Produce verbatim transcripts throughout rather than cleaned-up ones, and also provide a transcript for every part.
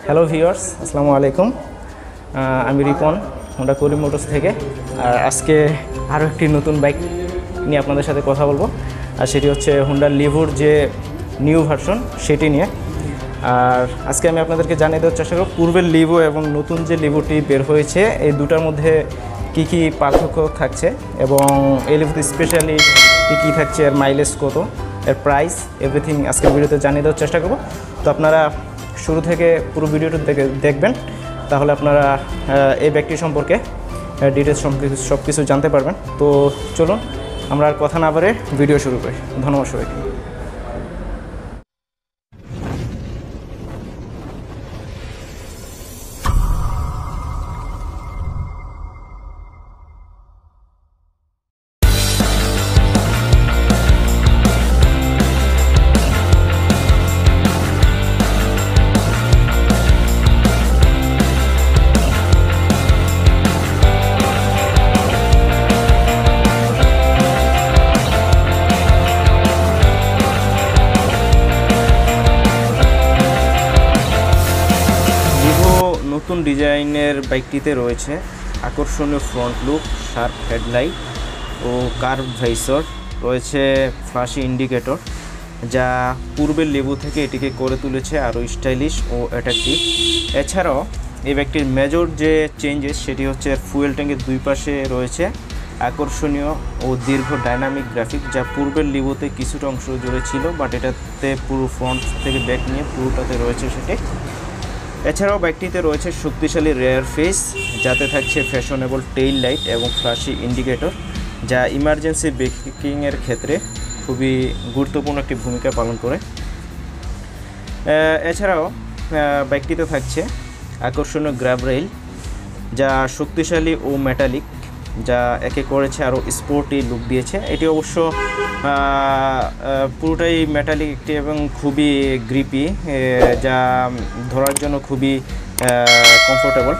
Hello viewers असलामु आलैकुम आमी Ripon Honda Motors थेके आज के आरो एकटी नतून बाइक निये आपनादेर साथे कथा बोलबो आर सेटी होच्छे होंडा लिवोर जे निउ भार्सन सेटी निये आर आजके आमी आपनादेरके जानिये देওয়ার চেষ্टा करब पूर्वेर लिवो एबं नतून जे लिवोटी बेर होयेछे एई दुटार मध्ये की की पार्थक्य थाकছে एबं एई लिवोते स्पेशाली की की थाकছে एर माइलेज कत एर प्राइस एवरिथिंग आजके भिडियोते जानिये देওয়ার চেষ্टा करब। तो आपनारा शुरू থেকে পুরো ভিডিওটা দেখবেন তাহলে আপনারা এই ব্যাগটি সম্পর্কে ডিটেইলস সব কিছু জানতে পারবেন। তো চলুন আমরা আর কথা না বাড়ে ভিডিও শুরু করি। ধন্যবাদ সবাইকে। नतून डिजाइनर बाइकटीते रयेछे आकर्षणीय फ्रंट लुक, शार्प हेडलाइट और कार्व भाइसर, रयेछे फ्लैश इंडिकेटर जा पूर्वेर लिवो थेके एटिके करे तुलेछे आरो स्टाइलिश और अट्रैक्टिव। एछाड़ाओ एई बाइकटिर मेजर जे चेंजेस सेटी होच्छे फ्यूल टैंकेर दुई पाशे रयेछे आकर्षणीय और दीर्घ डायनामिक ग्राफिक जा पूर्वेर लिवोते किछुटा अंश जुड़े छिलो बाट एटाते पुरो फ्रंट थेके बैक निये पुरोटाते रयेछे सेटी। এছাড়াও বাইকটিতে রয়েছে শক্তিশালী রিয়ার ফেস যাতে থাকছে ফ্যাশনেবল টেইল লাইট এবং ফ্ল্যাশি ইন্ডিকেটর যা ইমার্জেন্সি ব্রেকিংয়ের ক্ষেত্রে খুবই গুরুত্বপূর্ণ একটি ভূমিকা পালন করে। এছাড়াও বাইকটিতে থাকছে আকর্ষণীয় গ্র্যাব রেইল যা শক্তিশালী ও মেটালিক যা একে করেছে আরও স্পোর্টি লুক দিয়েছে। এটি অবশ্য পুরোটাই মেটালিক একটি এবং খুবই গ্রিপি যা ধরার জন্য খুবই কমফোর্টেবল।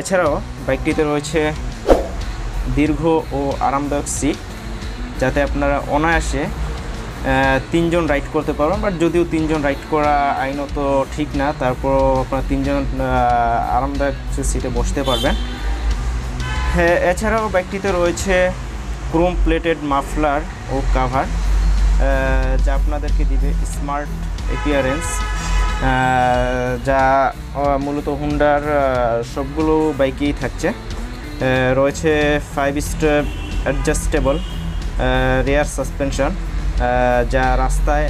এছাড়াও বাইকটিতে রয়েছে দীর্ঘ ও আরামদায়ক সিট যাতে আপনারা অনায়াসে তিনজন রাইড করতে পারবেন, বাট যদিও তিনজন রাইড করা আইনত ঠিক না, তারপরও আপনারা তিনজন আরামদায়ক সিটে বসতে পারবেন। এছাড়াও বাইকটিতে রয়েছে ক্রোম প্লেটেড মাফলার ও কাভার যা আপনাদেরকে দিবে স্মার্ট অ্যাপিয়ারেন্স যা মূলত হুন্ডার সবগুলো বাইকেই থাকছে। রয়েছে five step adjustable rear suspension যা রাস্তায়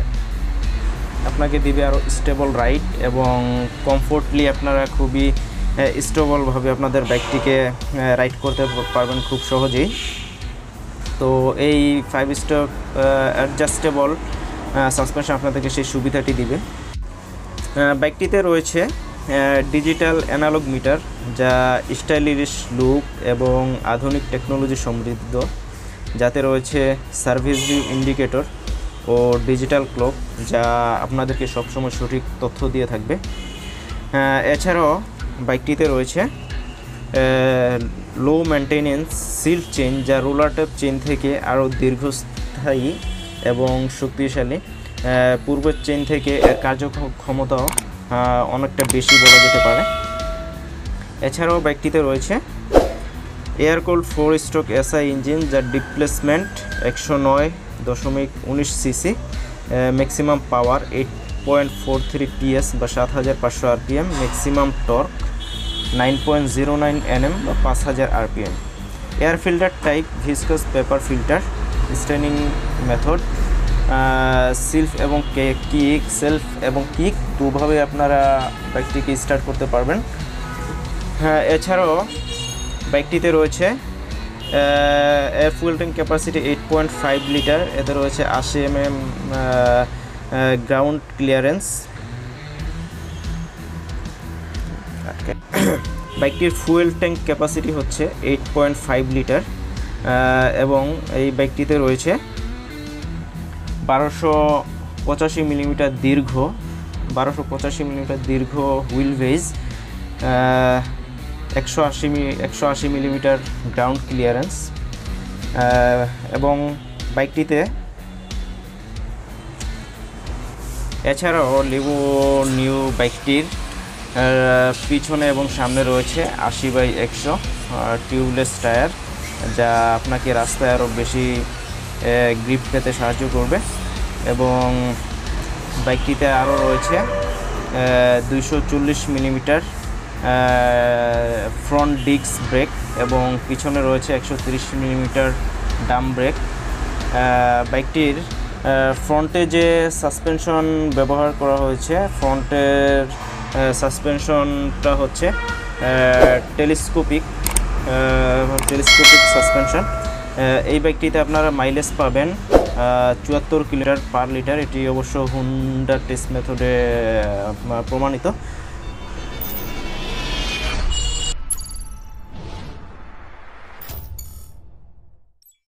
আপনাকে দিবে আরও স্টেবল রাইড এবং কমফোর্টলি আপনারা খুবই स्टेबल भावे अपनादेर बाइकटीके राइड करते पारबेन खूब सहजेई। तो एई फाइव स्टेप एडजस्टेबल सासपेंशन आपनादेरके सेई सुविधाटी दिबे। बाइकटीते रयेछे डिजिटल एनालग मीटार जा स्टाइलिश लुक एबं आधुनिक टेक्नोलॉजी समृद्ध जाते रयेछे सार्विस व्यू इंडिकेटर और डिजिटल क्लक जा आपनादेरके सब समय सठीक तथ्य दिये थाकबे। एछाड़ाओ বাইকটিতে রয়েছে লো মেইনটেনেন্স সিল চেইন যা রোলার টাইপ চেইন থেকে আরও দীর্ঘস্থায়ী এবং শক্তিশালী। পূর্বের চেইন থেকে এর কার্যক্ষমতাও অনেকটা বেশি বলা যেতে পারে। এছাড়াও বাইকটিতে রয়েছে air cooled four stroke SI engine যার ডিপ্লেসমেন্ট একশো নয় দশমিক উনিশ cc, maximum power eight point four three PS বা সাত হাজার পাঁচশো RPM, maximum torque nine point zero nine Nm বা পাঁচ হাজার RPM. Air filter type viscous paper filter, starting method, self এবং কিক সেলফ এবং কিক দুভাবে আপনারা বাইকটিকে স্টার্ট করতে পারবেন। হ্যাঁ, এছাড়াও বাইকটিতে রয়েছে air fuel tank capacity eight point five litre, এতে রয়েছে আশি এমএম ग्राउंड क्लियरेंस। बाइकटिर फ्यूल टैंक कैपासिटी होच्छे आठ पॉइंट पाँच लिटार एवं ये बाइकटीते रयेछे बारोशो पचासी मिलीमीटर दीर्घ बारोशो पचासी मिलीमीटर दीर्घ हुईल बेज, एक सौ अस्सी मिलीमीटर ग्राउंड क्लियरेंस एवं बाइकटीते। এছাড়াও লিভো নিউ বাইকটির पीछने एवं सामने रही है आशी बाई एकशो ट्यूबलेस टायर जा आपके रास्ते और बेशी ग्रिप पेते साहाज्य करबे एवं बाइकटीते आरो रही है दुइशो चल्लिस मिलीमिटार फ्रंट डिस्क ब्रेक एवं पीछने रही है एकशो त्रिश मिलीमिटार डाम ब्रेक। बाइकटीर फ्रंटे जे सस्पेंशन व्यवहार करा होयेछे फ्रंटेर सस्पेंशनटा होच्छे टेलिस्कोपिक टेलिस्कोपिक सस्पेंशन। এই বাইকটিতে আপনারা মাইলেজ পাবেন চুয়াত্তর কিলোমিটার পার লিটার। এটি অবশ্য হোন্ডা টেস্ট মেথডে প্রমাণিত।